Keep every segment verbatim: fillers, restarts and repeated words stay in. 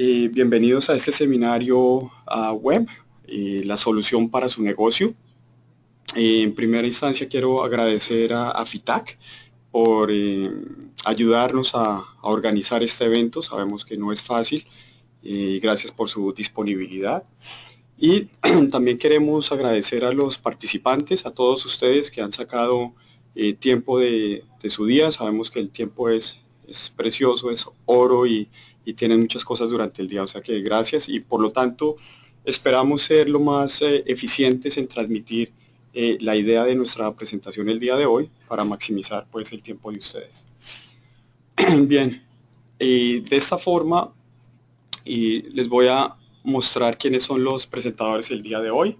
Eh, bienvenidos a este seminario uh, web, eh, la solución para su negocio. Eh, en primera instancia quiero agradecer a, a FITAC por eh, ayudarnos a, a organizar este evento. Sabemos que no es fácil, eh, gracias por su disponibilidad. Y también queremos agradecer a los participantes, a todos ustedes que han sacado eh, tiempo de, de su día. Sabemos que el tiempo es, es precioso, es oro y y tienen muchas cosas durante el día, o sea que gracias, y por lo tanto esperamos ser lo más eh, eficientes en transmitir eh, la idea de nuestra presentación el día de hoy para maximizar pues el tiempo de ustedes. Bien, eh, de esta forma eh, les voy a mostrar quiénes son los presentadores el día de hoy.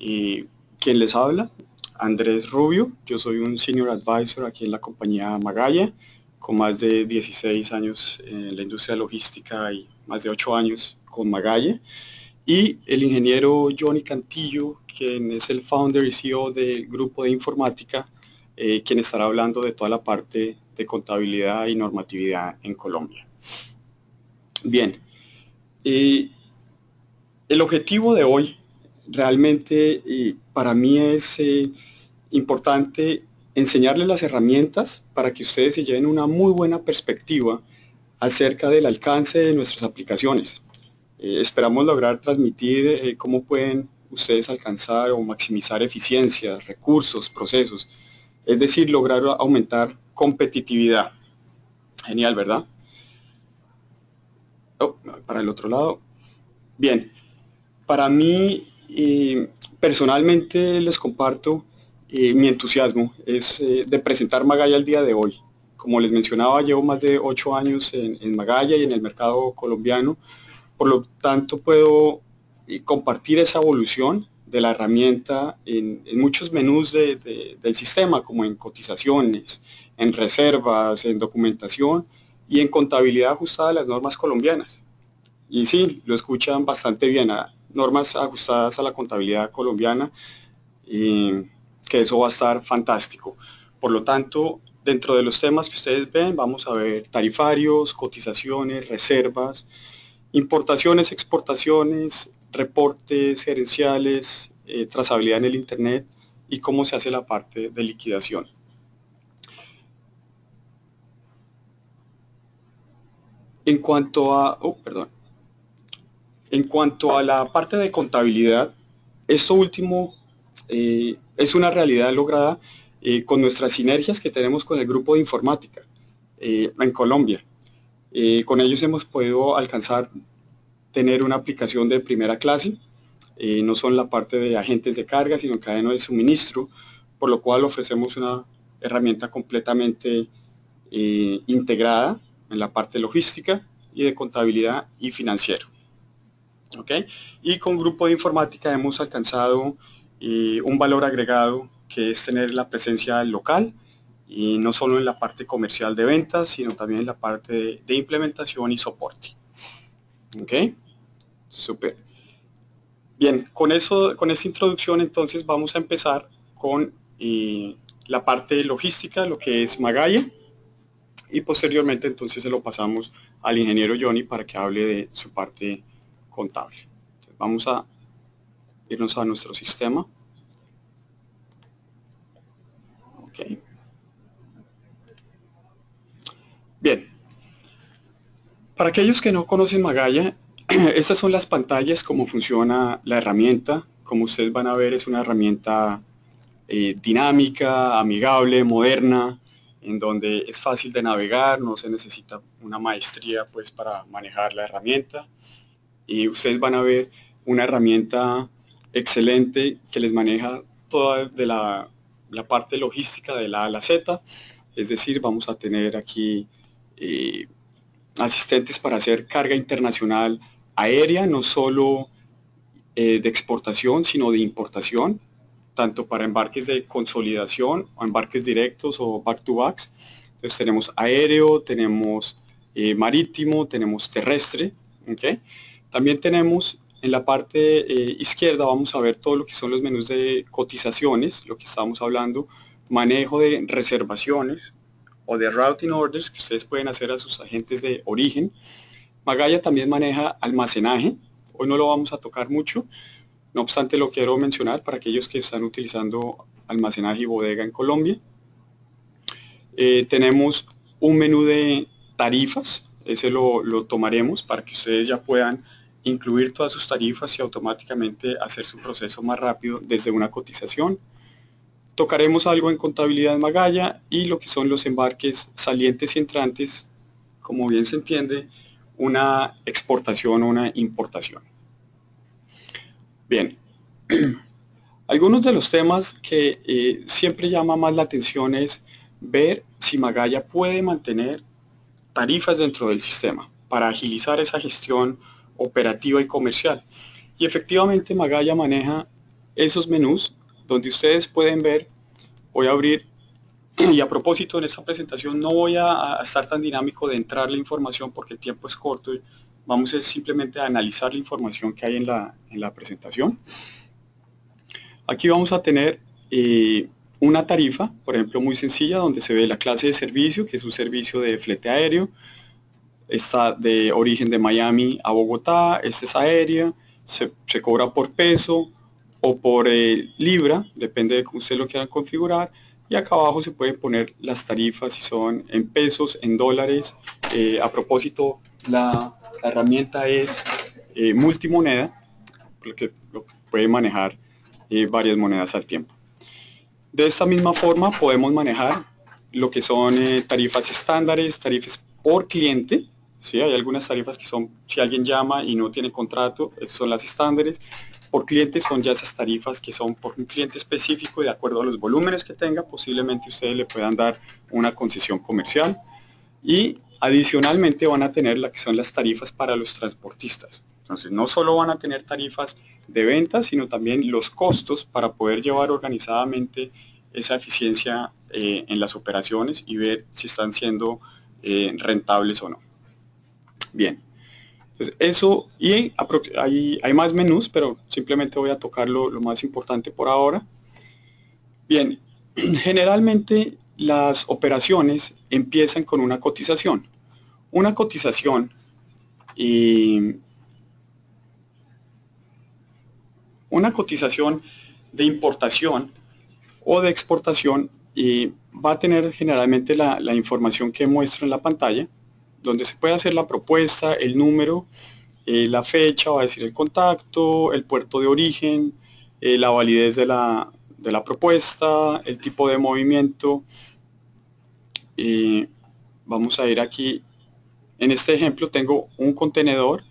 Eh, ¿Quién les habla? Andrés Rubio, yo soy un Senior Advisor aquí en la compañía Magaya, con más de dieciséis años en la industria logística y más de ocho años con Magaya, y el ingeniero Johnny Cantillo, quien es el founder y C E O del Grupo de Informática, eh, quien estará hablando de toda la parte de contabilidad y normatividad en Colombia. Bien, eh, el objetivo de hoy realmente eh, para mí es eh, importante enseñarles las herramientas para que ustedes se lleven una muy buena perspectiva acerca del alcance de nuestras aplicaciones. Eh, esperamos lograr transmitir eh, cómo pueden ustedes alcanzar o maximizar eficiencias, recursos, procesos, es decir, lograr aumentar competitividad. Genial, ¿verdad? Oh, para el otro lado. Bien, para mí, eh, personalmente les comparto Eh, mi entusiasmo es eh, de presentar Magaya el día de hoy. Como les mencionaba, llevo más de ocho años en, en Magaya y en el mercado colombiano, por lo tanto puedo eh, compartir esa evolución de la herramienta en, en muchos menús de, de, del sistema, como en cotizaciones, en reservas, en documentación y en contabilidad ajustada a las normas colombianas. Y sí, lo escuchan bastante bien, a normas ajustadas a la contabilidad colombiana, eh, que eso va a estar fantástico. Por lo tanto, dentro de los temas que ustedes ven, vamos a ver tarifarios, cotizaciones, reservas, importaciones, exportaciones, reportes gerenciales, eh, trazabilidad en el Internet y cómo se hace la parte de liquidación. En cuanto a, oh, perdón. En cuanto a la parte de contabilidad, esto último Eh, es una realidad lograda eh, con nuestras sinergias que tenemos con el Grupo de Informática eh, en Colombia. Eh, con ellos hemos podido alcanzar tener una aplicación de primera clase, eh, no son la parte de agentes de carga, sino cadena de suministro, por lo cual ofrecemos una herramienta completamente eh, integrada en la parte logística y de contabilidad y financiero. ¿Okay? Y con Grupo de Informática hemos alcanzado y un valor agregado que es tener la presencia local, y no solo en la parte comercial de ventas, sino también en la parte de, de implementación y soporte. ¿Ok? Súper. Bien, con eso, con esta introducción entonces vamos a empezar con eh, la parte logística, lo que es Magaya, y posteriormente entonces se lo pasamos al ingeniero Johnny para que hable de su parte contable. Entonces, vamos a irnos a nuestro sistema. Okay. Bien, para aquellos que no conocen Magaya, estas son las pantallas, cómo funciona la herramienta. Como ustedes van a ver, es una herramienta eh, dinámica, amigable, moderna, en donde es fácil de navegar, no se necesita una maestría pues para manejar la herramienta. Y ustedes van a ver una herramienta excelente que les maneja toda de la, la parte logística de la A a la Z, es decir, vamos a tener aquí eh, asistentes para hacer carga internacional aérea, no solo eh, de exportación, sino de importación, tanto para embarques de consolidación o embarques directos o back-to-backs. Entonces tenemos aéreo, tenemos eh, marítimo, tenemos terrestre. ¿Okay? También tenemos en la parte eh, izquierda vamos a ver todo lo que son los menús de cotizaciones, lo que estábamos hablando, manejo de reservaciones o de routing orders que ustedes pueden hacer a sus agentes de origen, Magaya también maneja almacenaje. Hoy no lo vamos a tocar mucho, no obstante lo quiero mencionar para aquellos que están utilizando almacenaje y bodega en Colombia. Eh, tenemos un menú de tarifas, ese lo, lo tomaremos para que ustedes ya puedan incluir todas sus tarifas y automáticamente hacer su proceso más rápido desde una cotización. Tocaremos algo en contabilidad en Magaya y lo que son los embarques salientes y entrantes, como bien se entiende, una exportación o una importación. Bien, algunos de los temas que eh, siempre llama más la atención es ver si Magaya puede mantener tarifas dentro del sistema para agilizar esa gestión operativa y comercial. Y efectivamente Magaya maneja esos menús donde ustedes pueden ver. Voy a abrir, y a propósito en esta presentación no voy a, a estar tan dinámico de entrar la información porque el tiempo es corto y vamos a simplemente a analizar la información que hay en la, en la presentación. Aquí vamos a tener eh, una tarifa, por ejemplo, muy sencilla, donde se ve la clase de servicio, que es un servicio de flete aéreo. Está de origen de Miami a Bogotá, esta es aérea, se, se cobra por peso o por eh, libra, depende de cómo usted lo quiera configurar. Y acá abajo se pueden poner las tarifas, si son en pesos, en dólares. Eh, a propósito, la, la herramienta es eh, multimoneda, porque puede manejar eh, varias monedas al tiempo. De esta misma forma podemos manejar lo que son eh, tarifas estándares, tarifas por cliente. Sí, hay algunas tarifas que son, si alguien llama y no tiene contrato, esas son las estándares. Por cliente son ya esas tarifas que son por un cliente específico y de acuerdo a los volúmenes que tenga, posiblemente ustedes le puedan dar una concesión comercial. Y adicionalmente van a tener la que son las tarifas para los transportistas. Entonces no solo van a tener tarifas de venta, sino también los costos para poder llevar organizadamente esa eficiencia eh, en las operaciones y ver si están siendo eh, rentables o no. Bien, pues eso, y hay, hay más menús, pero simplemente voy a tocar lo, lo más importante por ahora. Bien, generalmente las operaciones empiezan con una cotización. Una cotización, eh, una cotización de importación o de exportación eh, va a tener generalmente la, la información que muestro en la pantalla, donde se puede hacer la propuesta, el número, eh, la fecha, va a decir el contacto, el puerto de origen, eh, la validez de la, de la propuesta, el tipo de movimiento. Eh, vamos a ir aquí, en este ejemplo tengo un contenedor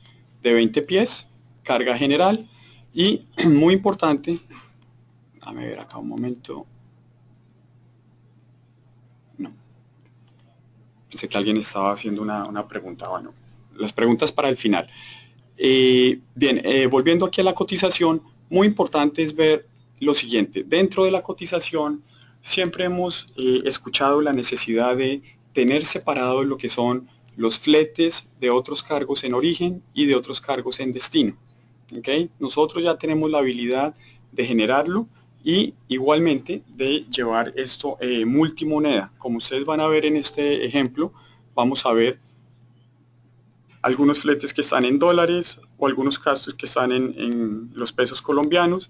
de veinte pies, carga general, y muy importante, déjame ver acá un momento, pensé que alguien estaba haciendo una, una pregunta, bueno, las preguntas para el final. Eh, bien, eh, volviendo aquí a la cotización, muy importante es ver lo siguiente, dentro de la cotización siempre hemos eh, escuchado la necesidad de tener separados lo que son los fletes de otros cargos en origen y de otros cargos en destino. ¿Okay? Nosotros ya tenemos la habilidad de generarlo y igualmente de llevar esto eh, multimoneda. Como ustedes van a ver en este ejemplo, vamos a ver algunos fletes que están en dólares o algunos gastos que están en, en los pesos colombianos,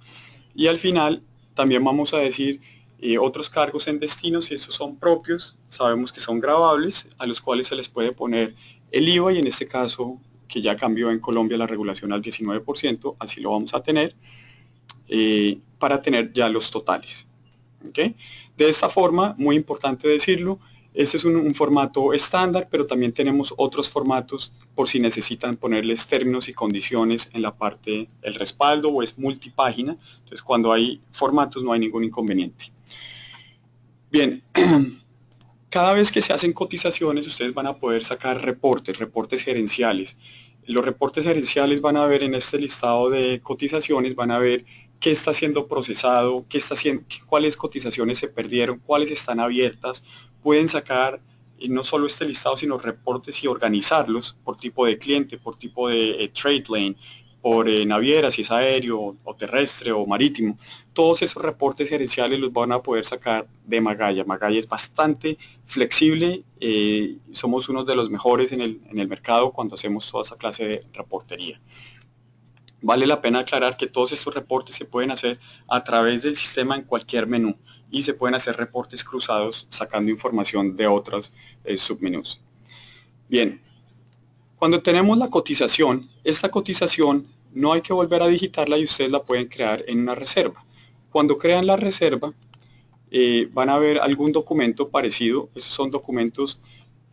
y al final también vamos a decir eh, otros cargos en destinos, y estos son propios, sabemos que son gravables, a los cuales se les puede poner el IVA, y en este caso que ya cambió en Colombia la regulación al diecinueve por ciento, así lo vamos a tener. Eh, para tener ya los totales. ¿Okay? De esta forma, muy importante decirlo, este es un, un formato estándar, pero también tenemos otros formatos por si necesitan ponerles términos y condiciones en la parte del respaldo o es multipágina. Entonces cuando hay formatos no hay ningún inconveniente. Bien, cada vez que se hacen cotizaciones ustedes van a poder sacar reportes, reportes gerenciales. Los reportes gerenciales van a ver en este listado de cotizaciones, van a ver qué está siendo procesado, qué está siendo, cuáles cotizaciones se perdieron, cuáles están abiertas. Pueden sacar eh, no solo este listado, sino reportes y organizarlos por tipo de cliente, por tipo de eh, trade lane, por eh, navieras, si es aéreo o terrestre o marítimo. Todos esos reportes gerenciales los van a poder sacar de Magaya. Magaya es bastante flexible, eh, somos uno de los mejores en el, en el mercado cuando hacemos toda esa clase de reportería. Vale la pena aclarar que todos estos reportes se pueden hacer a través del sistema en cualquier menú y se pueden hacer reportes cruzados sacando información de otros eh, submenús. Bien, cuando tenemos la cotización, esta cotización no hay que volver a digitarla y ustedes la pueden crear en una reserva. Cuando crean la reserva eh, van a ver algún documento parecido. Esos son documentos,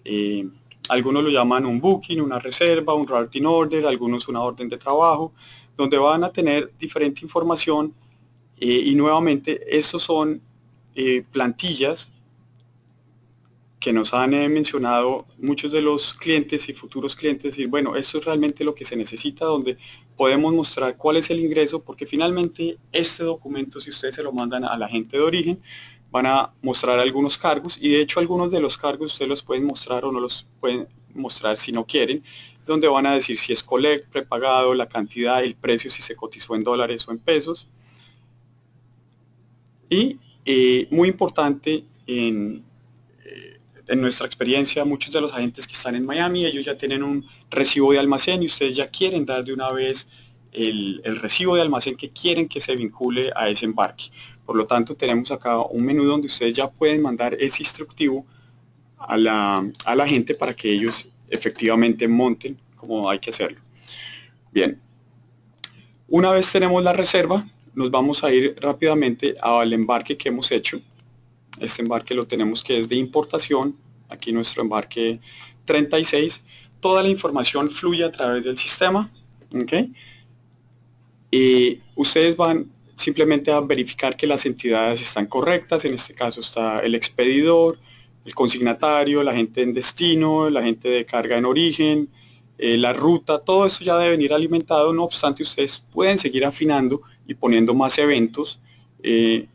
eh, algunos lo llaman un booking, una reserva, un routing order, algunos una orden de trabajo, donde van a tener diferente información eh, y nuevamente estos son eh, plantillas que nos han eh, mencionado muchos de los clientes y futuros clientes, decir, bueno, esto es realmente lo que se necesita, donde podemos mostrar cuál es el ingreso, porque finalmente este documento, si ustedes se lo mandan a la gente de origen, van a mostrar algunos cargos, y de hecho algunos de los cargos ustedes los pueden mostrar o no los pueden mostrar si no quieren, donde van a decir si es collect, prepagado, la cantidad, el precio, si se cotizó en dólares o en pesos. Y eh, muy importante, en, eh, en nuestra experiencia, muchos de los agentes que están en Miami, ellos ya tienen un recibo de almacén y ustedes ya quieren dar de una vez el, el recibo de almacén que quieren que se vincule a ese embarque. Por lo tanto, tenemos acá un menú donde ustedes ya pueden mandar ese instructivo a la, a la gente para que ellos efectivamente monten como hay que hacerlo. Bien, una vez tenemos la reserva, nos vamos a ir rápidamente al embarque que hemos hecho. Este embarque lo tenemos que es de importación, aquí nuestro embarque treinta y seis. Toda la información fluye a través del sistema, ¿okay? Y ustedes van simplemente a verificar que las entidades están correctas. En este caso está el expedidor, el consignatario, la gente en destino, la gente de carga en origen, eh, la ruta, todo eso ya debe venir alimentado. No obstante, ustedes pueden seguir afinando y poniendo más eventos. Eh,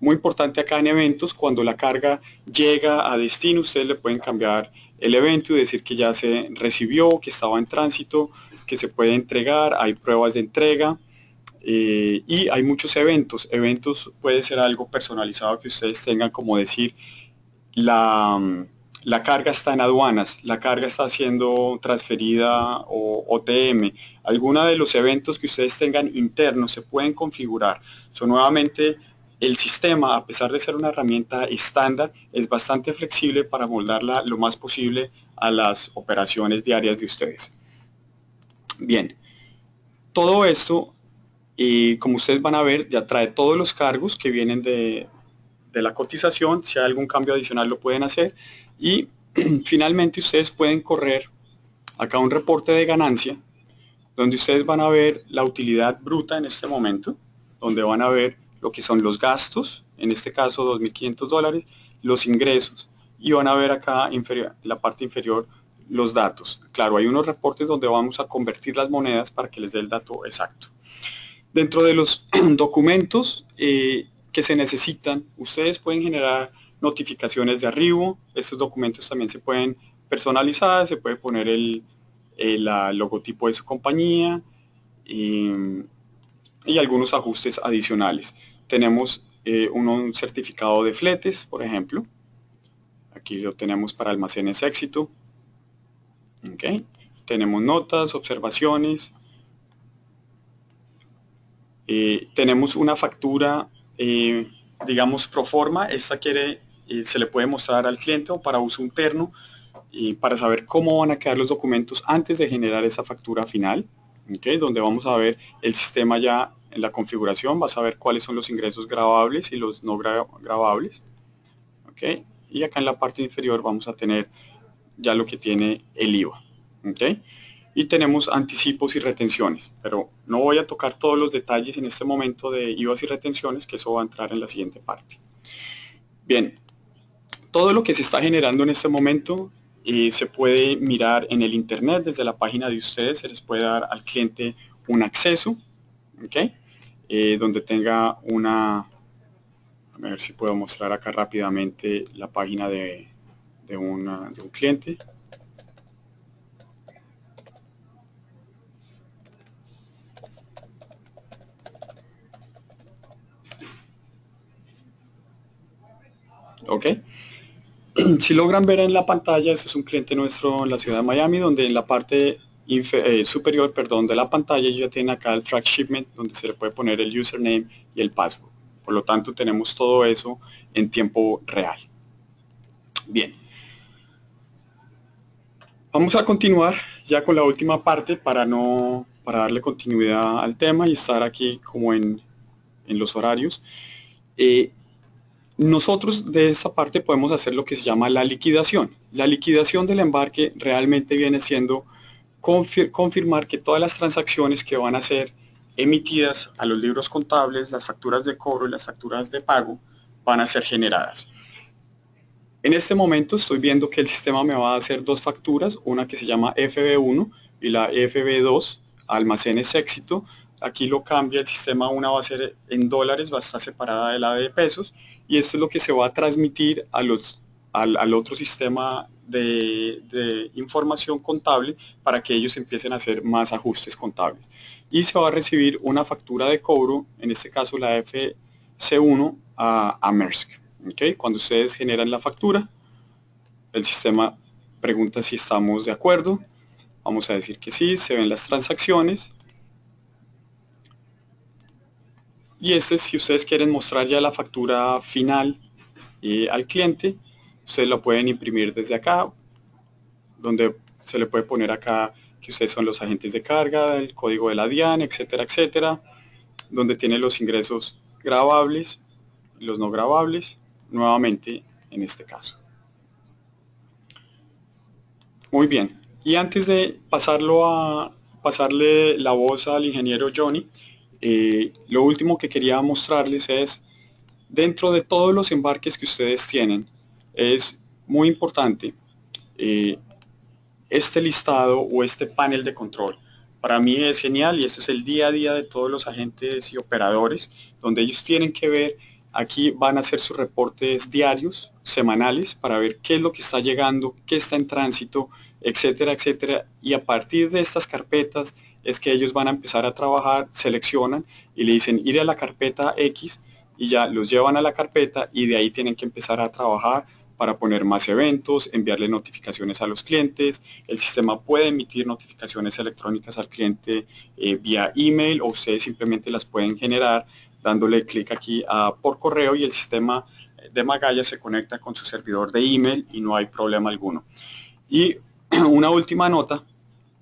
muy importante acá en eventos, cuando la carga llega a destino, ustedes le pueden cambiar el evento y decir que ya se recibió, que estaba en tránsito, que se puede entregar, hay pruebas de entrega. Eh, y hay muchos eventos, eventos puede ser algo personalizado que ustedes tengan, como decir, la, la carga está en aduanas, la carga está siendo transferida o O T M, alguna de los eventos que ustedes tengan internos se pueden configurar. So, nuevamente, el sistema, a pesar de ser una herramienta estándar, es bastante flexible para moldarla lo más posible a las operaciones diarias de ustedes. Bien, todo esto, y como ustedes van a ver, ya trae todos los cargos que vienen de, de la cotización. Si hay algún cambio adicional lo pueden hacer. Y finalmente ustedes pueden correr acá un reporte de ganancia, donde ustedes van a ver la utilidad bruta en este momento, donde van a ver lo que son los gastos, en este caso dos mil quinientos dólares, los ingresos, y van a ver acá inferior, en la parte inferior, los datos. Claro, hay unos reportes donde vamos a convertir las monedas para que les dé el dato exacto. Dentro de los documentos eh, que se necesitan, ustedes pueden generar notificaciones de arribo. Estos documentos también se pueden personalizar, se puede poner el, el, el logotipo de su compañía y, y algunos ajustes adicionales. Tenemos eh, un, un certificado de fletes, por ejemplo. Aquí lo tenemos para Almacenes Éxito. Okay. Tenemos notas, observaciones. Eh, tenemos una factura, eh, digamos, pro forma. Esta quiere, eh, se le puede mostrar al cliente o para uso interno, eh, para saber cómo van a quedar los documentos antes de generar esa factura final, ¿okay? Donde vamos a ver el sistema ya en la configuración, va a saber cuáles son los ingresos grabables y los no gra grabables, ¿okay? Y acá en la parte inferior vamos a tener ya lo que tiene el I V A, ¿okay? Y tenemos anticipos y retenciones, pero no voy a tocar todos los detalles en este momento de I V As y retenciones, que eso va a entrar en la siguiente parte. Bien, todo lo que se está generando en este momento eh, se puede mirar en el internet, desde la página de ustedes se les puede dar al cliente un acceso, ¿okay? eh, donde tenga una, a ver si puedo mostrar acá rápidamente la página de, de, una, de un cliente. ¿Ok? Si logran ver en la pantalla, ese es un cliente nuestro en la ciudad de Miami, donde en la parte eh, superior perdón, de la pantalla ya tienen acá el track shipment, donde se le puede poner el username y el password. Por lo tanto, tenemos todo eso en tiempo real. Bien. Vamos a continuar ya con la última parte para, no, para darle continuidad al tema y estar aquí como en, en los horarios. Eh, Nosotros de esta parte podemos hacer lo que se llama la liquidación. La liquidación del embarque realmente viene siendo confir- confirmar que todas las transacciones que van a ser emitidas a los libros contables, las facturas de cobro y las facturas de pago van a ser generadas. En este momento estoy viendo que el sistema me va a hacer dos facturas, una que se llama F B uno y la F B dos, Almacenes Éxito. Aquí lo cambia el sistema, una va a ser en dólares, va a estar separada de la de pesos, y esto es lo que se va a transmitir a los, al, al otro sistema de, de información contable para que ellos empiecen a hacer más ajustes contables. Y se va a recibir una factura de cobro, en este caso la F C uno a, a Maersk. ¿Okay? Cuando ustedes generan la factura, el sistema pregunta si estamos de acuerdo, vamos a decir que sí, se ven las transacciones. Y este, si ustedes quieren mostrar ya la factura final eh, al cliente, ustedes lo pueden imprimir desde acá, donde se le puede poner acá que ustedes son los agentes de carga, el código de la D I A N, etcétera, etcétera, donde tiene los ingresos gravables, los no gravables, nuevamente en este caso. Muy bien, y antes de pasarlo a, pasarle la voz al ingeniero Johnny, Eh, lo último que quería mostrarles es, dentro de todos los embarques que ustedes tienen, es muy importante eh, este listado o este panel de control. Para mí es genial y este es el día a día de todos los agentes y operadores, donde ellos tienen que ver, aquí van a hacer sus reportes diarios, semanales, para ver qué es lo que está llegando, qué está en tránsito, etcétera, etcétera. Y a partir de estas carpetas, es que ellos van a empezar a trabajar, seleccionan y le dicen ir a la carpeta X y ya los llevan a la carpeta y de ahí tienen que empezar a trabajar para poner más eventos, enviarle notificaciones a los clientes, el sistema puede emitir notificaciones electrónicas al cliente eh, vía email o ustedes simplemente las pueden generar dándole clic aquí a por correo y el sistema de Magaya se conecta con su servidor de email y no hay problema alguno. Y una última nota.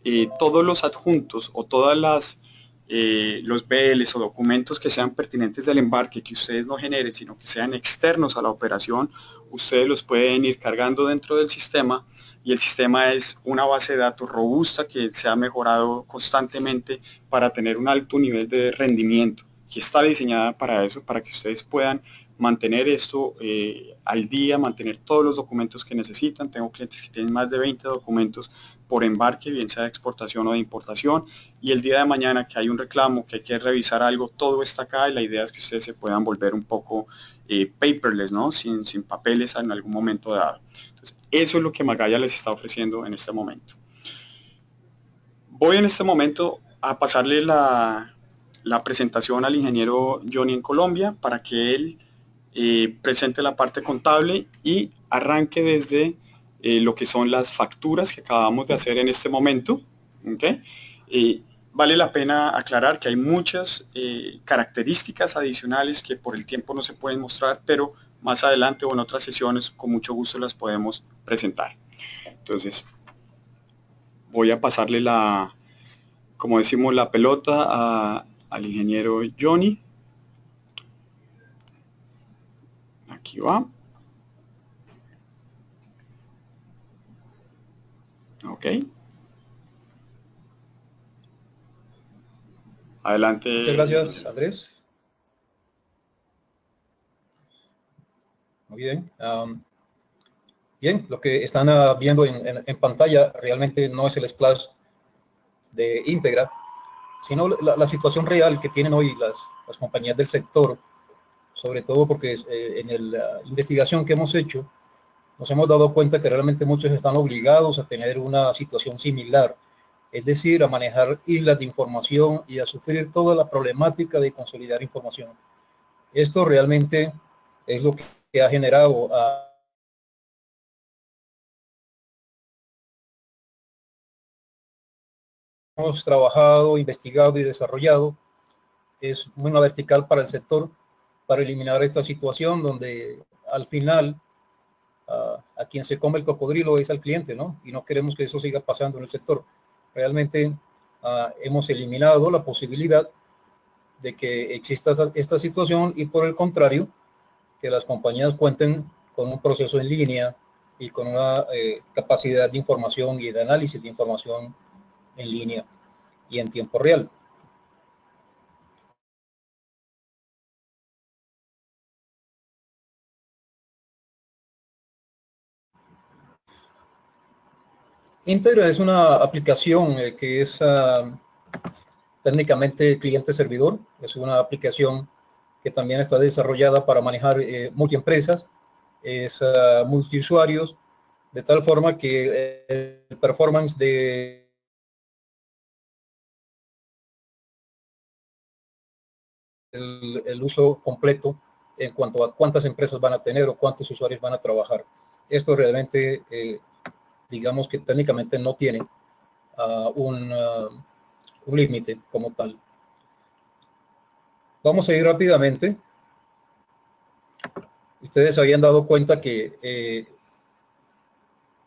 Eh, todos los adjuntos o todas las eh, los B Ls o documentos que sean pertinentes del embarque que ustedes no generen sino que sean externos a la operación, ustedes los pueden ir cargando dentro del sistema y el sistema es una base de datos robusta que se ha mejorado constantemente para tener un alto nivel de rendimiento que está diseñada para eso, para que ustedes puedan mantener esto eh, al día, mantener todos los documentos que necesitan. Tengo clientes que tienen más de veinte documentos por embarque, bien sea de exportación o de importación, y el día de mañana que hay un reclamo, que hay que revisar algo, todo está acá y la idea es que ustedes se puedan volver un poco eh, paperless, ¿no? sin, sin papeles en algún momento dado. Entonces, eso es lo que Magaya les está ofreciendo en este momento. Voy en este momento a pasarle la, la presentación al ingeniero Johnny en Colombia para que él eh, presente la parte contable y arranque desde Eh, lo que son las facturas que acabamos de hacer en este momento. ¿Okay? Eh, vale la pena aclarar que hay muchas eh, características adicionales que por el tiempo no se pueden mostrar, pero más adelante o en otras sesiones con mucho gusto las podemos presentar. Entonces, voy a pasarle la, como decimos, la pelota a, al ingeniero Johnny. Aquí va. Ok. Adelante. Muchas gracias, Andrés. Muy bien. Um, bien, lo que están uh, viendo en, en, en pantalla realmente no es el splash de Integra, sino la, la situación real que tienen hoy las, las compañías del sector, sobre todo porque eh, en la investigación que hemos hecho, nos hemos dado cuenta que realmente muchos están obligados a tener una situación similar, es decir, a manejar islas de información y a sufrir toda la problemática de consolidar información. Esto realmente es lo que ha generado a hemos trabajado, investigado y desarrollado es una vertical para el sector para eliminar esta situación donde al final uh, a quien se come el cocodrilo es al cliente, ¿no? Y no queremos que eso siga pasando en el sector. Realmente uh, hemos eliminado la posibilidad de que exista esta situación y por el contrario, que las compañías cuenten con un proceso en línea y con una eh, capacidad de información y de análisis de información en línea y en tiempo real. Integra es una aplicación eh, que es uh, técnicamente cliente-servidor. Es una aplicación que también está desarrollada para manejar eh, multiempresas, es uh, multiusuarios, de tal forma que eh, el performance de El, el uso completo en cuanto a cuántas empresas van a tener o cuántos usuarios van a trabajar. Esto realmente, eh, digamos que técnicamente no tiene uh, un, uh, un límite como tal. Vamos a ir rápidamente. Ustedes habían dado cuenta que eh,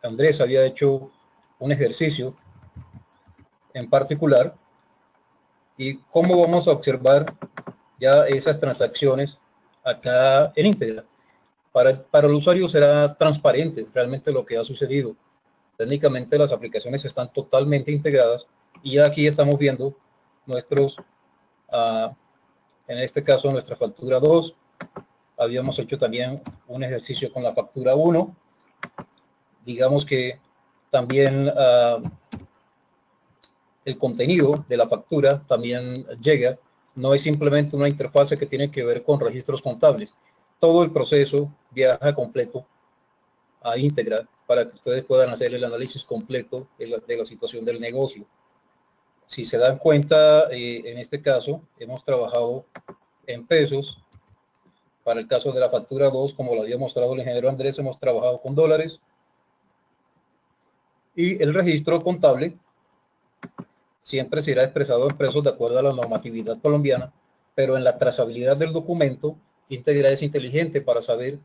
Andrés había hecho un ejercicio en particular y cómo vamos a observar ya esas transacciones acá en Integra. Para, para el usuario será transparente realmente lo que ha sucedido. Técnicamente las aplicaciones están totalmente integradas y aquí estamos viendo nuestros, uh, en este caso nuestra factura dos. Habíamos hecho también un ejercicio con la factura uno. Digamos que también uh, el contenido de la factura también llega. No es simplemente una interfase que tiene que ver con registros contables. Todo el proceso viaja completo a Integra para que ustedes puedan hacer el análisis completo de la, de la situación del negocio. Si se dan cuenta, eh, en este caso, hemos trabajado en pesos. Para el caso de la factura dos, como lo había mostrado el ingeniero Andrés, hemos trabajado con dólares. Y el registro contable siempre será expresado en pesos de acuerdo a la normatividad colombiana, pero en la trazabilidad del documento, Integra es inteligente para saber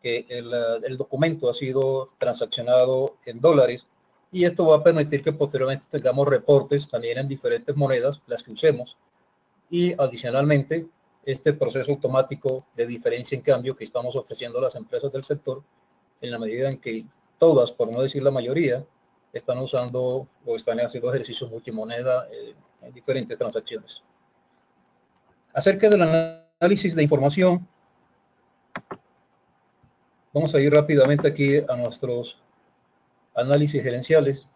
que el, el documento ha sido transaccionado en dólares y esto va a permitir que posteriormente tengamos reportes también en diferentes monedas, las que usemos, y adicionalmente este proceso automático de diferencia en cambio que estamos ofreciendo a las empresas del sector en la medida en que todas, por no decir la mayoría, están usando o están haciendo ejercicios multimoneda eh, en diferentes transacciones. Acerca del análisis de información, vamos a ir rápidamente aquí a nuestros análisis gerenciales.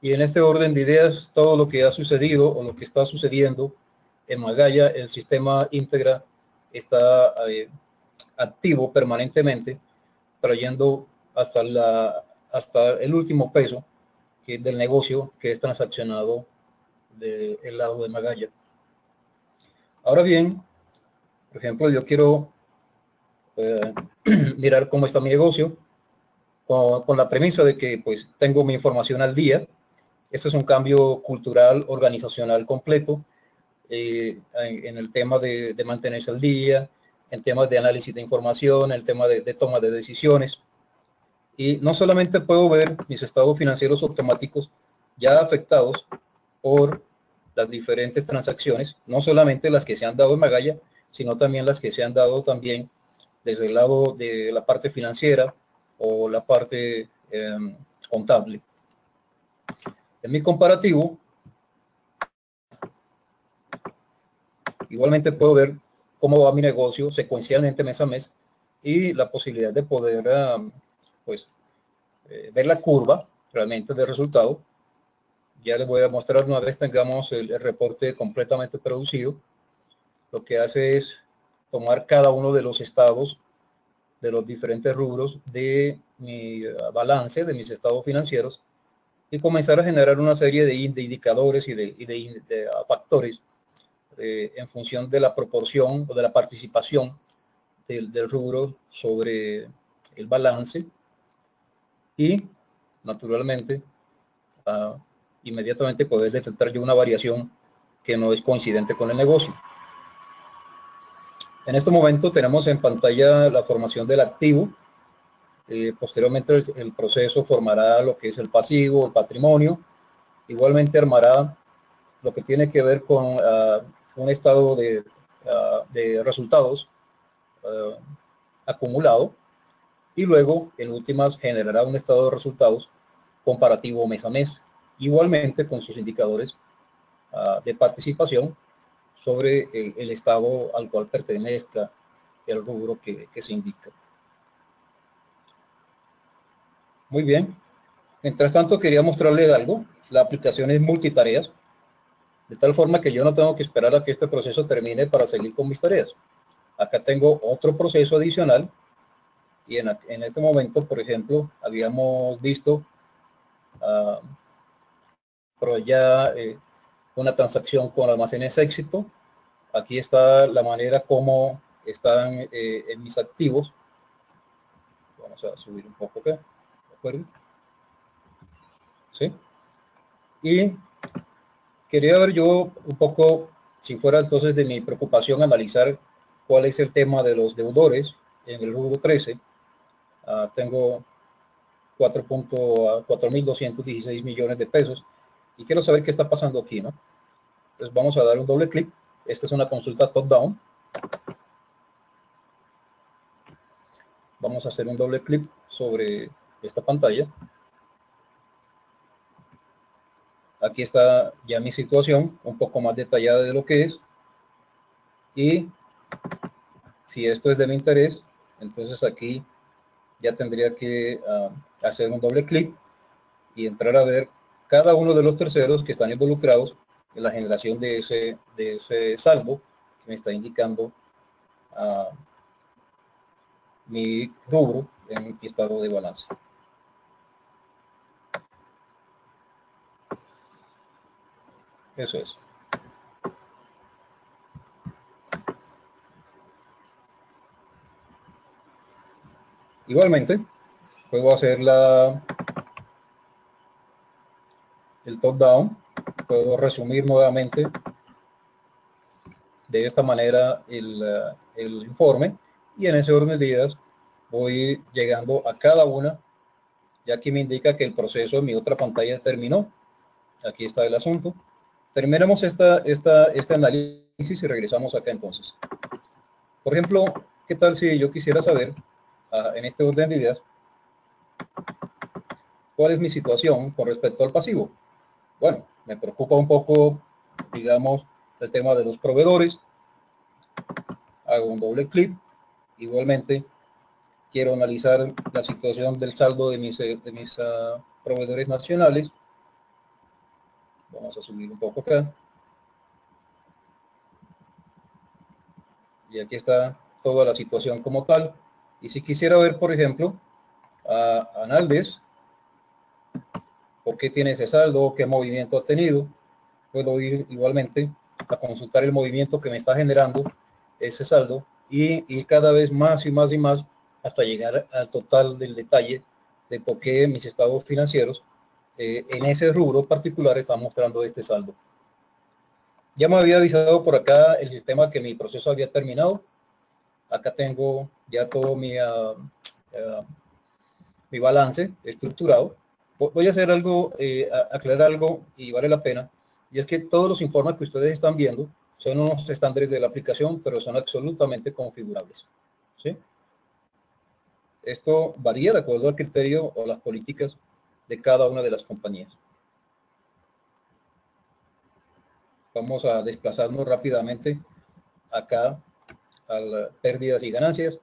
Y en este orden de ideas, todo lo que ha sucedido o lo que está sucediendo en Magaya, el sistema Integra está eh, activo permanentemente, trayendo hasta la... hasta el último peso que es del negocio que es transaccionado del de lado de Magaya. Ahora bien, por ejemplo, yo quiero eh, mirar cómo está mi negocio con, con la premisa de que pues tengo mi información al día. Este es un cambio cultural, organizacional completo eh, en, en el tema de, de mantenerse al día, en temas de análisis de información, el tema de, de toma de decisiones. Y no solamente puedo ver mis estados financieros automáticos ya afectados por las diferentes transacciones, no solamente las que se han dado en Magaya, sino también las que se han dado también desde el lado de la parte financiera o la parte eh, contable. En mi comparativo, igualmente puedo ver cómo va mi negocio secuencialmente mes a mes y la posibilidad de poder um, pues eh, ver la curva realmente del resultado. Ya les voy a mostrar una vez tengamos el, el reporte completamente producido. Lo que hace es tomar cada uno de los estados de los diferentes rubros de mi balance, de mis estados financieros, y comenzar a generar una serie de, de indicadores y de, y de, de factores eh, en función de la proporción o de la participación del, del rubro sobre el balance y, naturalmente, uh, inmediatamente poder detectar yo una variación que no es coincidente con el negocio. En este momento tenemos en pantalla la formación del activo. Eh, posteriormente el, el proceso formará lo que es el pasivo, el patrimonio. Igualmente armará lo que tiene que ver con uh, un estado de, uh, de resultados uh, acumulado, y luego en últimas generará un estado de resultados comparativo mes a mes, igualmente con sus indicadores uh, de participación sobre el, el estado al cual pertenezca el rubro que, que se indica. Muy bien. Mientras tanto, quería mostrarles algo. La aplicación es multitareas, de tal forma que yo no tengo que esperar a que este proceso termine para seguir con mis tareas. Acá tengo otro proceso adicional y en, en este momento, por ejemplo, habíamos visto uh, pero ya eh, una transacción con Almacenes Éxito. Aquí está la manera como están eh, en mis activos. Vamos a subir un poco acá. ¿Sí? Y quería ver yo un poco, si fuera entonces de mi preocupación analizar cuál es el tema de los deudores en el rubro trece. Uh, tengo cuatro mil doscientos dieciséis millones de pesos y quiero saber qué está pasando aquí, ¿no? Entonces vamos a dar un doble clic. Esta es una consulta top down. Vamos a hacer un doble clic sobre esta pantalla. Aquí está ya mi situación un poco más detallada de lo que es, y si esto es de mi interés, entonces aquí ya tendría que uh, hacer un doble clic y entrar a ver cada uno de los terceros que están involucrados en la generación de ese, de ese saldo que me está indicando uh, mi rubro en mi estado de balance. Eso es. Igualmente, puedo hacer la, el top-down, puedo resumir nuevamente de esta manera el, el informe, y en ese orden de ideas voy llegando a cada una, ya que me indica que el proceso en mi otra pantalla terminó. Aquí está el asunto. Terminamos esta, esta, este análisis y regresamos acá entonces. Por ejemplo, ¿qué tal si yo quisiera saber, uh, en este orden de ideas, cuál es mi situación con respecto al pasivo? Bueno, me preocupa un poco, digamos, el tema de los proveedores. Hago un doble clic. Igualmente, quiero analizar la situación del saldo de mis, de mis uh, proveedores nacionales. Vamos a subir un poco acá. Y aquí está toda la situación como tal. Y si quisiera ver, por ejemplo, a Analdes, por qué tiene ese saldo, qué movimiento ha tenido, puedo ir igualmente a consultar el movimiento que me está generando ese saldo y ir cada vez más y más y más hasta llegar al total del detalle de por qué mis estados financieros Eh, en ese rubro particular está mostrando este saldo. Ya me había avisado por acá el sistema que mi proceso había terminado. Acá tengo ya todo mi, uh, uh, mi balance estructurado. Voy a hacer algo, eh, aclarar algo, y vale la pena, y es que todos los informes que ustedes están viendo son unos estándares de la aplicación, pero son absolutamente configurables, ¿sí? Esto varía de acuerdo al criterio o las políticas de cada una de las compañías. Vamos a desplazarnos rápidamente acá a las pérdidas y ganancias.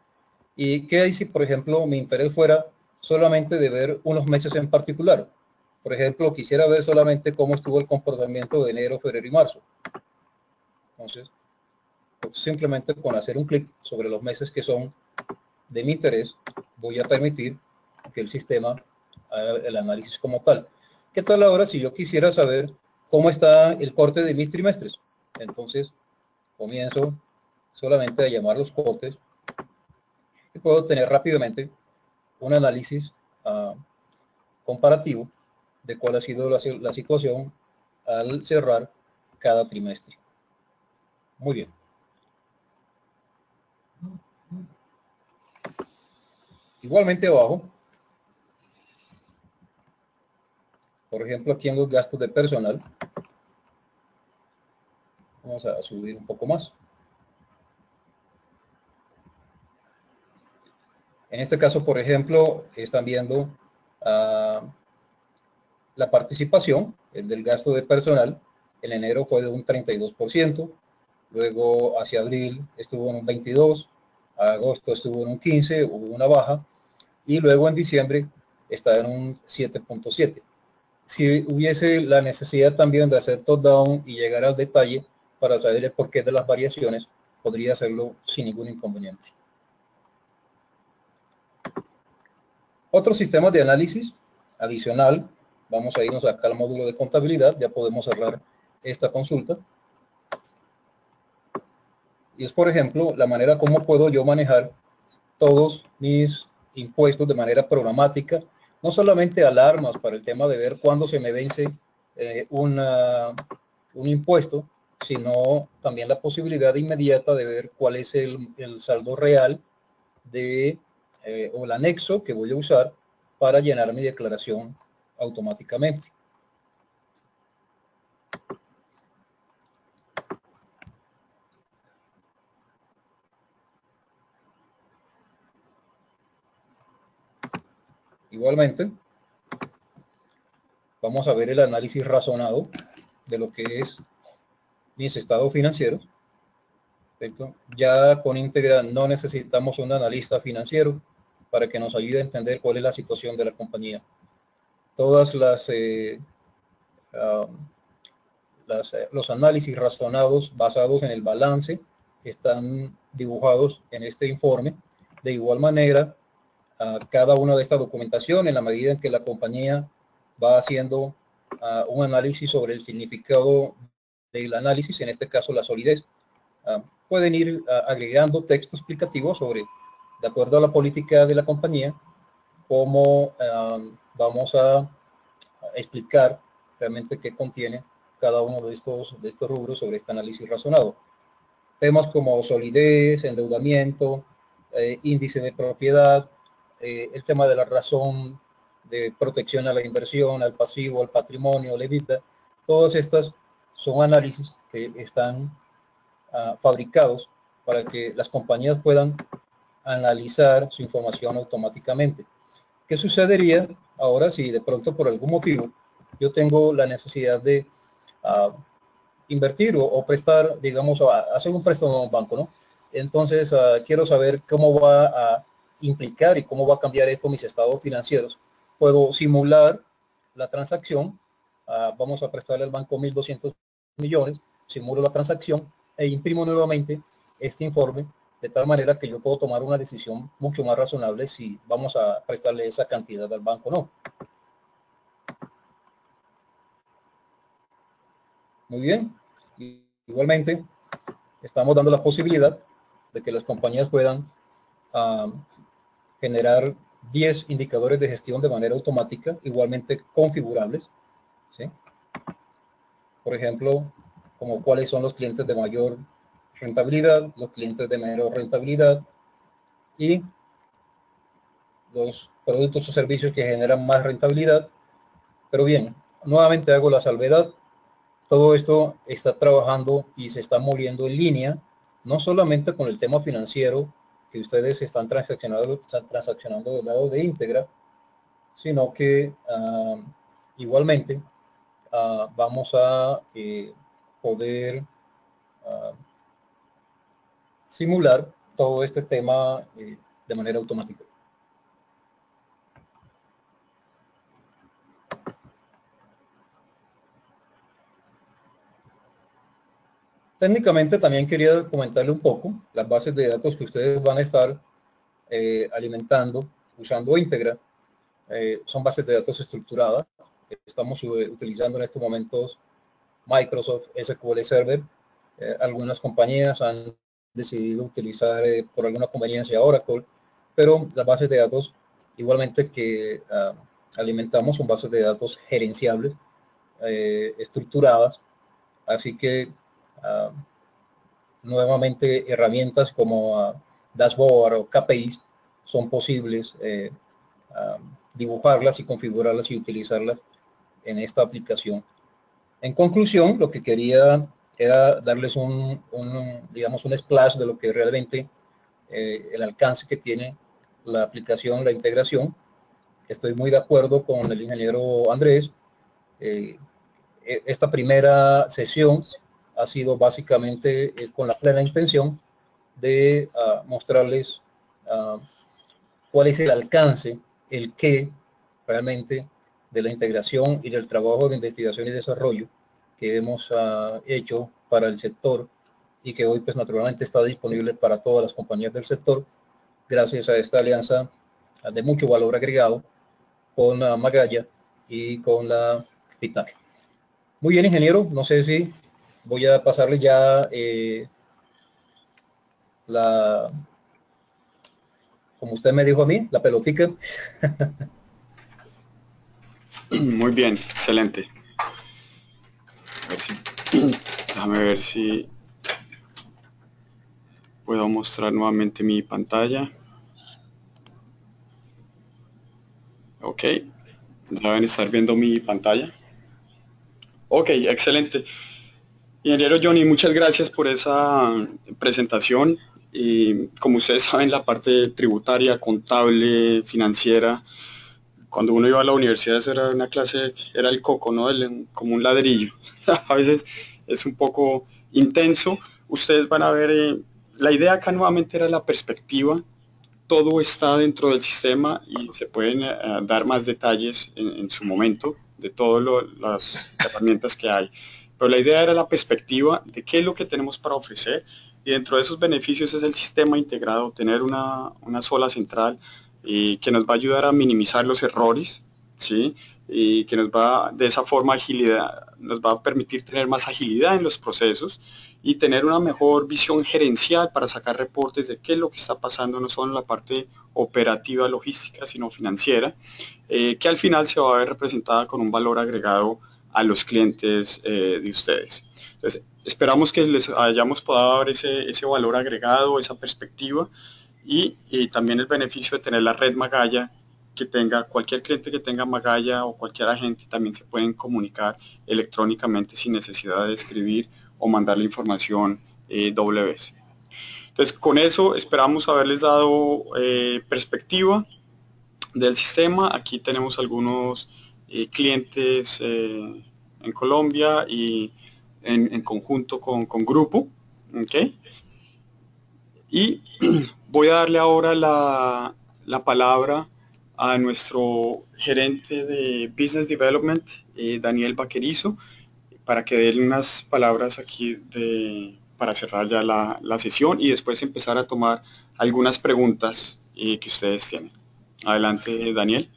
¿Y qué hay si, por ejemplo, mi interés fuera solamente de ver unos meses en particular? Por ejemplo, quisiera ver solamente cómo estuvo el comportamiento de enero, febrero y marzo. Entonces, simplemente con hacer un clic sobre los meses que son de mi interés, voy a permitir que el sistema el análisis como tal. ¿Qué tal ahora si yo quisiera saber cómo está el corte de mis trimestres? Entonces, comienzo solamente a llamar los cortes y puedo tener rápidamente un análisis uh, comparativo de cuál ha sido la, la situación al cerrar cada trimestre. Muy bien. Igualmente abajo, por ejemplo, aquí en los gastos de personal, vamos a subir un poco más. En este caso, por ejemplo, están viendo uh, la participación, el del gasto de personal, en enero fue de un treinta y dos por ciento, luego hacia abril estuvo en un veintidós por ciento, agosto estuvo en un quince por ciento, hubo una baja, y luego en diciembre está en un siete punto siete por ciento. Si hubiese la necesidad también de hacer top-down y llegar al detalle para saber el porqué de las variaciones, podría hacerlo sin ningún inconveniente. Otros sistemas de análisis adicional, vamos a irnos acá al módulo de contabilidad, ya podemos cerrar esta consulta. Y es, por ejemplo, la manera como puedo yo manejar todos mis impuestos de manera programática, no solamente alarmas para el tema de ver cuándo se me vence eh, una, un impuesto, sino también la posibilidad inmediata de ver cuál es el, el saldo real de... Eh, o el anexo que voy a usar para llenar mi declaración automáticamente. Igualmente, vamos a ver el análisis razonado de lo que es mis estados financieros. Perfecto. Ya con Integra no necesitamos un analista financiero para que nos ayude a entender cuál es la situación de la compañía. Todas las, eh, um, las eh, los análisis razonados basados en el balance están dibujados en este informe. De igual manera, uh, cada una de esta documentación, en la medida en que la compañía va haciendo uh, un análisis sobre el significado del análisis, en este caso la solidez, uh, pueden ir uh, agregando texto explicativo sobre, de acuerdo a la política de la compañía, cómo um, vamos a explicar realmente qué contiene cada uno de estos, de estos rubros sobre este análisis razonado. Temas como solidez, endeudamiento, eh, índice de propiedad, eh, el tema de la razón de protección a la inversión, al pasivo, al patrimonio, la EBITDA, todas estas son análisis que están uh, fabricados para que las compañías puedan analizar su información automáticamente. ¿Qué sucedería ahora si de pronto por algún motivo yo tengo la necesidad de uh, invertir o, o prestar, digamos, a, a hacer un préstamo a un banco, ¿no? Entonces uh, quiero saber cómo va a implicar y cómo va a cambiar esto mis estados financieros. Puedo simular la transacción, uh, vamos a prestarle al banco mil doscientos millones, simulo la transacción e imprimo nuevamente este informe, de tal manera que yo puedo tomar una decisión mucho más razonable si vamos a prestarle esa cantidad al banco o no. Muy bien. Igualmente, estamos dando la posibilidad de que las compañías puedan uh, generar diez indicadores de gestión de manera automática, igualmente configurables, ¿sí? Por ejemplo, como cuáles son los clientes de mayor rentabilidad, los clientes de menor rentabilidad y los productos o servicios que generan más rentabilidad. Pero bien, nuevamente hago la salvedad, todo esto está trabajando y se está moviendo en línea, no solamente con el tema financiero que ustedes están transaccionando, están transaccionando del lado de Integra, sino que uh, igualmente uh, vamos a eh, poder uh, simular todo este tema eh, de manera automática. Técnicamente también quería comentarle un poco las bases de datos que ustedes van a estar eh, alimentando, usando Integra. Eh, son bases de datos estructuradas. Estamos utilizando en estos momentos Microsoft S Q L Server. Eh, algunas compañías han decidido utilizar eh, por alguna conveniencia Oracle, pero las bases de datos igualmente que uh, alimentamos son bases de datos gerenciables, eh, estructuradas, así que uh, nuevamente herramientas como uh, dashboard o K P Is son posibles eh, uh, dibujarlas y configurarlas y utilizarlas en esta aplicación. En conclusión, lo que quería era darles un, un digamos, un splash de lo que realmente eh, el alcance que tiene la aplicación, la integración. Estoy muy de acuerdo con el ingeniero Andrés. Eh, esta primera sesión ha sido básicamente eh, con la plena intención de uh, mostrarles uh, cuál es el alcance, el qué realmente de la integración y del trabajo de investigación y desarrollo que hemos uh, hecho para el sector y que hoy pues naturalmente está disponible para todas las compañías del sector gracias a esta alianza de mucho valor agregado con uh, Magaya y con la FITAC. Muy bien, ingeniero, no sé si voy a pasarle ya eh, la, como usted me dijo a mí, la pelotica. Muy bien, excelente. A ver si, déjame ver si puedo mostrar nuevamente mi pantalla. Ok, deben estar viendo mi pantalla. Ok, excelente. Ingeniero Johnny, muchas gracias por esa presentación. Y como ustedes saben, la parte tributaria, contable, financiera, cuando uno iba a la universidad eso era una clase, era el coco, ¿no? El, como un ladrillo. A veces es un poco intenso. Ustedes van a ver, eh, la idea acá nuevamente era la perspectiva. Todo está dentro del sistema y se pueden eh, dar más detalles en, en su momento de todas las herramientas que hay. Pero la idea era la perspectiva de qué es lo que tenemos para ofrecer. Y dentro de esos beneficios es el sistema integrado, tener una, una sola central, y que nos va a ayudar a minimizar los errores, ¿sí? Y que nos va, de esa forma, agilidad, nos va a permitir tener más agilidad en los procesos y tener una mejor visión gerencial para sacar reportes de qué es lo que está pasando, no solo en la parte operativa, logística, sino financiera, eh, que al final se va a ver representada con un valor agregado a los clientes eh, de ustedes. Entonces, esperamos que les hayamos podido dar ese, ese valor agregado, esa perspectiva, Y, y también el beneficio de tener la red Magaya, que tenga cualquier cliente que tenga Magaya o cualquier agente también se pueden comunicar electrónicamente sin necesidad de escribir o mandar la información eh, doble vez. Entonces, con eso esperamos haberles dado eh, perspectiva del sistema. Aquí tenemos algunos eh, clientes eh, en Colombia y en, en conjunto con, con Grupo. ¿Okay? Y voy a darle ahora la, la palabra a nuestro gerente de Business Development, eh, Daniel Baquerizo, para que dé unas palabras aquí de, para cerrar ya la, la sesión y después empezar a tomar algunas preguntas eh, que ustedes tienen. Adelante, Daniel.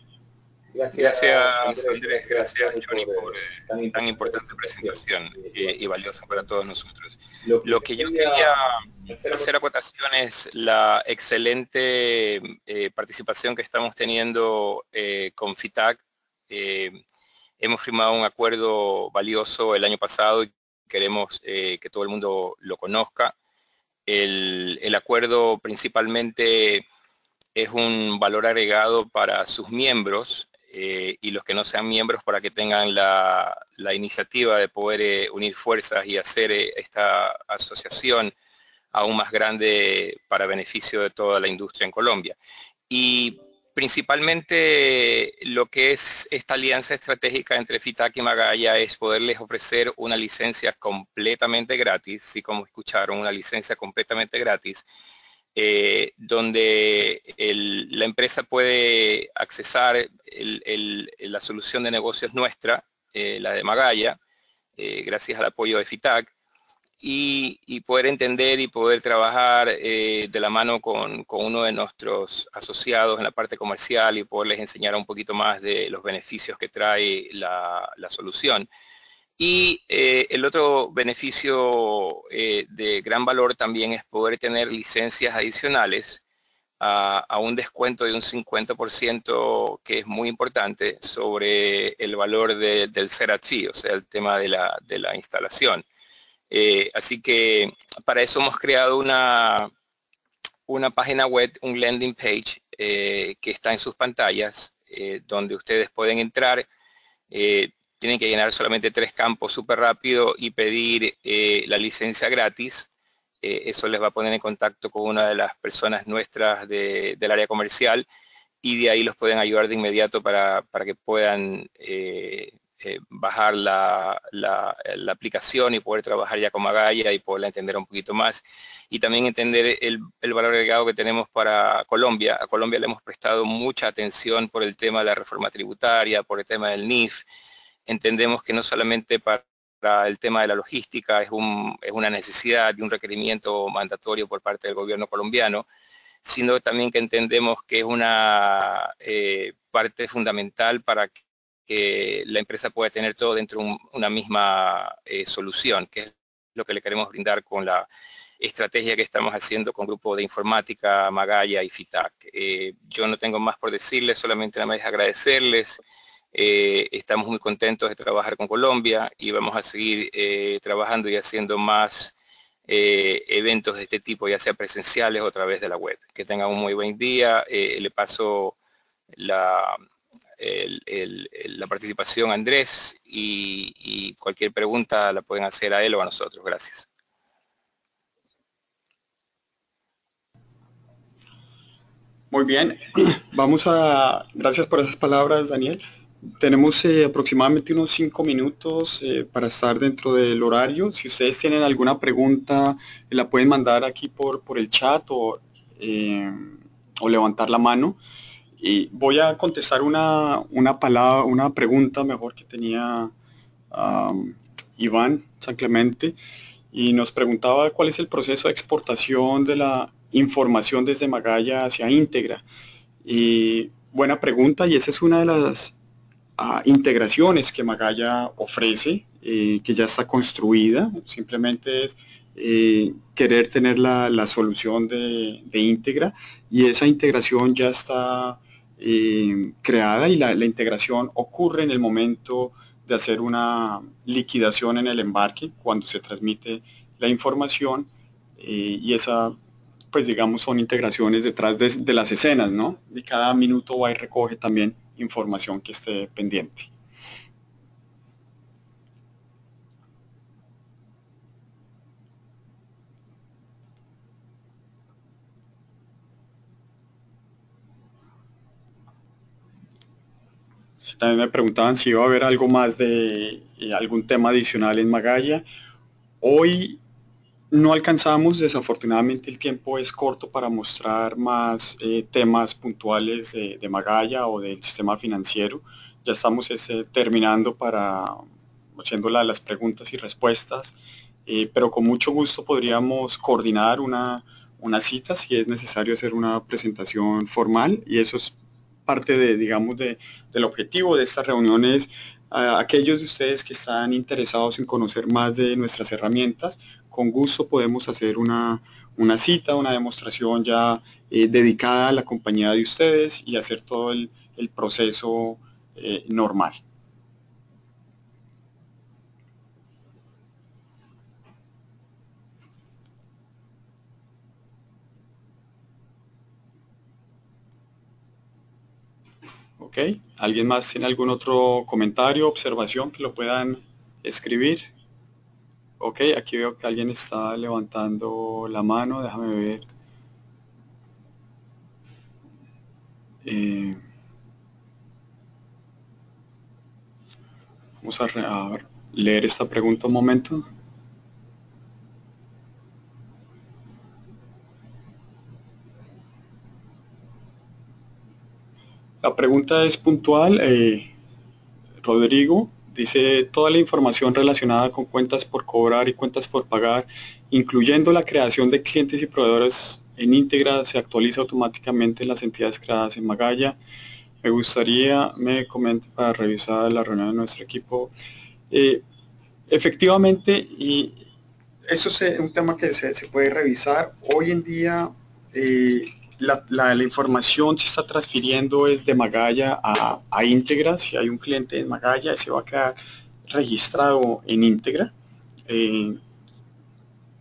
Gracias, gracias Andrés, gracias Johnny por eh, tan importante presentación eh, y valiosa para todos nosotros. Lo que yo quería hacer acotación es la excelente eh, participación que estamos teniendo eh, con FITAC. Eh, hemos firmado un acuerdo valioso el año pasado y queremos eh, que todo el mundo lo conozca. El, el acuerdo principalmente es un valor agregado para sus miembros. Eh, y los que no sean miembros para que tengan la, la iniciativa de poder eh, unir fuerzas y hacer eh, esta asociación aún más grande para beneficio de toda la industria en Colombia. Y principalmente lo que es esta alianza estratégica entre FITAC y Magaya es poderles ofrecer una licencia completamente gratis, sí, como escucharon, una licencia completamente gratis, Eh, donde el, la empresa puede accesar el, el, la solución de negocios nuestra, eh, la de Magaya, eh, gracias al apoyo de FITAC, y, y poder entender y poder trabajar eh, de la mano con, con uno de nuestros asociados en la parte comercial y poderles enseñar un poquito más de los beneficios que trae la, la solución. Y eh, el otro beneficio eh, de gran valor también es poder tener licencias adicionales a, a un descuento de un cincuenta por ciento que es muy importante sobre el valor de, del setup fee, o sea, el tema de la, de la instalación. Eh, así que para eso hemos creado una, una página web, un landing page eh, que está en sus pantallas, eh, donde ustedes pueden entrar, eh, tienen que llenar solamente tres campos súper rápido y pedir eh, la licencia gratis. Eh, eso les va a poner en contacto con una de las personas nuestras de, del área comercial y de ahí los pueden ayudar de inmediato para, para que puedan eh, eh, bajar la, la, la aplicación y poder trabajar ya con Magaya y poderla entender un poquito más. Y también entender el, el valor agregado que tenemos para Colombia. A Colombia le hemos prestado mucha atención por el tema de la reforma tributaria, por el tema del N I F. Entendemos que no solamente para el tema de la logística es, un, es una necesidad y un requerimiento mandatorio por parte del gobierno colombiano, sino también que entendemos que es una eh, parte fundamental para que la empresa pueda tener todo dentro de un, una misma eh, solución, que es lo que le queremos brindar con la estrategia que estamos haciendo con Grupo de Informática, Magaya y FITAC. Eh, yo no tengo más por decirles, solamente nada más agradecerles. Eh, estamos muy contentos de trabajar con Colombia y vamos a seguir eh, trabajando y haciendo más eh, eventos de este tipo, ya sea presenciales o a través de la web. Que tengan un muy buen día. Eh, le paso la, el, el, la participación a Andrés y, y cualquier pregunta la pueden hacer a él o a nosotros. Gracias. Muy bien. Vamos a... Gracias por esas palabras, Daniel. Tenemos eh, aproximadamente unos cinco minutos eh, para estar dentro del horario. Si ustedes tienen alguna pregunta, la pueden mandar aquí por, por el chat o, eh, o levantar la mano. Y voy a contestar una, una, palabra, una pregunta mejor que tenía um, Iván Sanclemente. Y nos preguntaba cuál es el proceso de exportación de la información desde Magaya hacia Integra. Y buena pregunta, y esa es una de las... a integraciones que Magaya ofrece, eh, que ya está construida, simplemente es eh, querer tener la, la solución de, de Integra, y esa integración ya está eh, creada y la, la integración ocurre en el momento de hacer una liquidación en el embarque, cuando se transmite la información eh, y esa, pues digamos, son integraciones detrás de, de las escenas, ¿no? Y cada minuto va y recoge también información que esté pendiente. También me preguntaban si iba a haber algo más de algún tema adicional en Magaya. Hoy no alcanzamos, desafortunadamente el tiempo es corto para mostrar más eh, temas puntuales de, de Magaya o del sistema financiero. Ya estamos ese, terminando para haciendo la, las preguntas y respuestas, eh, pero con mucho gusto podríamos coordinar una, una cita si es necesario hacer una presentación formal, y eso es parte de, digamos, de, del objetivo de estas reuniones. A aquellos de ustedes que están interesados en conocer más de nuestras herramientas, con gusto podemos hacer una, una cita, una demostración ya eh, dedicada a la compañía de ustedes y hacer todo el, el proceso eh, normal. Ok, ¿alguien más tiene algún otro comentario, observación que lo puedan escribir? Ok, aquí veo que alguien está levantando la mano, déjame ver. Eh, vamos a, a ver, leer esta pregunta un momento. La pregunta es puntual, eh, Rodrigo, dice, toda la información relacionada con cuentas por cobrar y cuentas por pagar, incluyendo la creación de clientes y proveedores en Integra, se actualiza automáticamente en las entidades creadas en Magaya. Me gustaría, me comente para revisar la reunión de nuestro equipo. Eh, efectivamente, y eso es un tema que se, se puede revisar. Hoy en día... Eh, la, la, la información se está transfiriendo desde Magaya a, a Integra. Si hay un cliente en Magaya, se va a quedar registrado en Integra. Eh,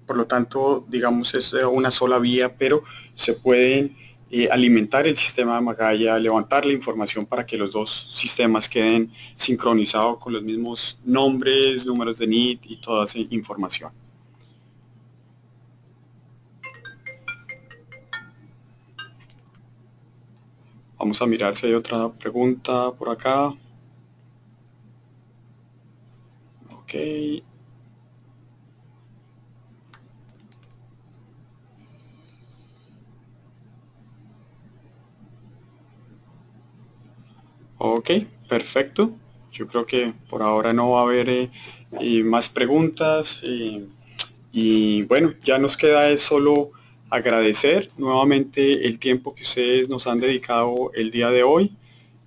por lo tanto, digamos, es una sola vía, pero se pueden eh, alimentar el sistema de Magaya, levantar la información para que los dos sistemas queden sincronizados con los mismos nombres, números de N I T y toda esa información. Vamos a mirar si hay otra pregunta por acá. Ok. Ok, perfecto. Yo creo que por ahora no va a haber eh, eh, más preguntas. Eh, y bueno, ya nos queda solo agradecer nuevamente el tiempo que ustedes nos han dedicado el día de hoy.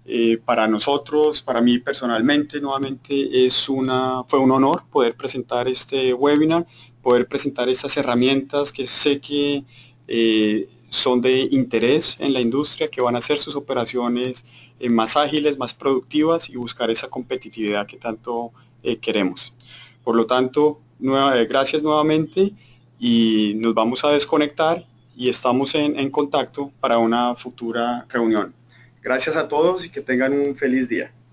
Eh, para nosotros, para mí personalmente, nuevamente es una, fue un honor poder presentar este webinar, poder presentar estas herramientas que sé que eh, son de interés en la industria, que van a hacer sus operaciones eh, más ágiles, más productivas y buscar esa competitividad que tanto eh, queremos. Por lo tanto, nueva, eh, gracias nuevamente. Y nos vamos a desconectar y estamos en, en contacto para una futura reunión. Gracias a todos y que tengan un feliz día.